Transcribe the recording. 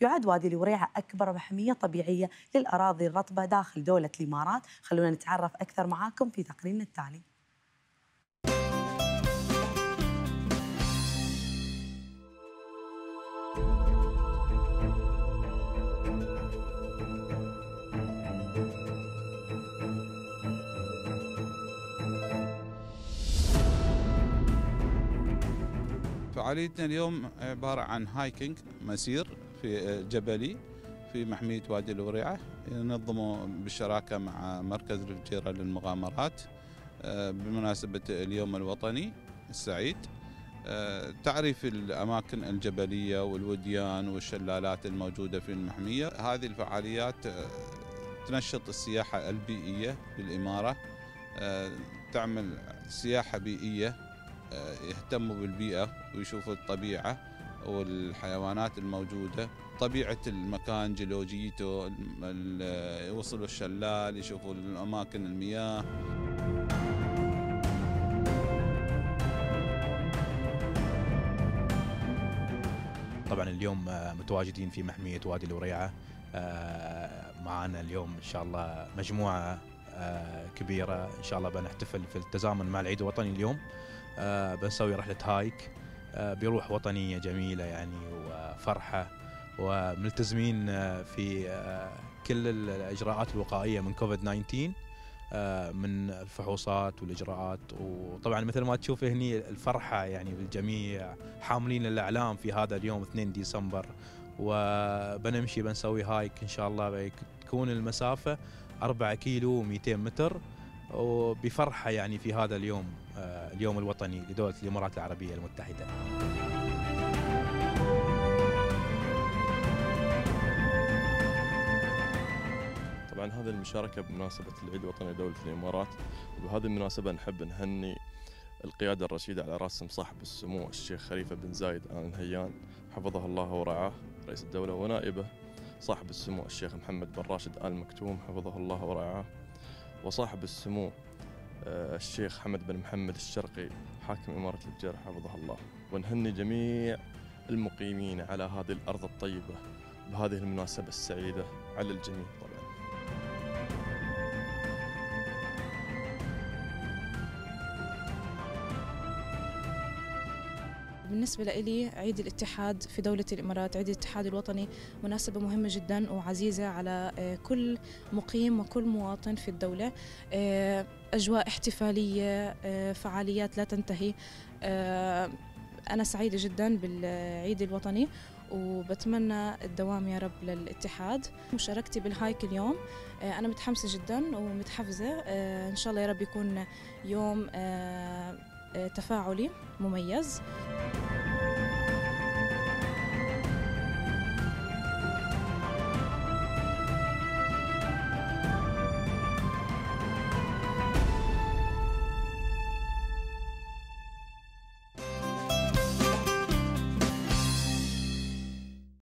يعد وادي الوريعة أكبر محمية طبيعية للأراضي الرطبة داخل دولة الإمارات. خلونا نتعرف أكثر معاكم في تقريرنا التالي. فعاليتنا اليوم عبارة عن هايكينج، مسير في جبلي في محمية وادي الوريعة، ننظمه بالشراكة مع مركز الفجيرة للمغامرات بمناسبة اليوم الوطني السعيد. تعريف الأماكن الجبلية والوديان والشلالات الموجودة في المحمية. هذه الفعاليات تنشط السياحة البيئية بالإمارة، تعمل سياحة بيئية، يهتموا بالبيئة ويشوفوا الطبيعة والحيوانات الموجودة، طبيعة المكان، جيولوجيته، يوصلوا الشلال، يشوفوا الأماكن المياه. طبعا اليوم متواجدين في محمية وادي الوريعة، معنا اليوم إن شاء الله مجموعة كبيرة، إن شاء الله بنحتفل في التزامن مع العيد الوطني اليوم. بنسوي رحلة هايك بروح وطنية جميلة يعني وفرحة، وملتزمين في كل الإجراءات الوقائية من كوفيد-19، من الفحوصات والإجراءات. وطبعا مثل ما تشوف هني الفرحة يعني بالجميع، حاملين الأعلام في هذا اليوم 2 ديسمبر، وبنمشي بنسوي هايك إن شاء الله، بتكون المسافة 4 كيلو و200 متر، وبفرحة يعني في هذا اليوم، اليوم الوطني لدولة الإمارات العربية المتحدة. طبعا هذه المشاركة بمناسبة العيد الوطني لدولة الإمارات، وبهذه المناسبة نحب نهني القيادة الرشيدة على رأسهم صاحب السمو الشيخ خليفة بن زايد آل نهيان حفظه الله ورعاه، رئيس الدولة، ونائبه صاحب السمو الشيخ محمد بن راشد آل مكتوم حفظه الله ورعاه، وصاحب السمو الشيخ حمد بن محمد الشرقي حاكم إمارة الفجيرة حفظه الله. ونهني جميع المقيمين على هذه الأرض الطيبة بهذه المناسبة السعيدة على الجميع. طبعا بالنسبة لي عيد الاتحاد في دولة الإمارات، عيد الاتحاد الوطني، مناسبة مهمة جدا وعزيزة على كل مقيم وكل مواطن في الدولة. أجواء احتفالية، فعاليات لا تنتهي. أنا سعيدة جدا بالعيد الوطني وبتمنى الدوام يا رب للاتحاد. مشاركتي بالهايك اليوم أنا متحمسة جدا ومتحفزة، إن شاء الله يا رب يكون يوم تفاعلي مميز.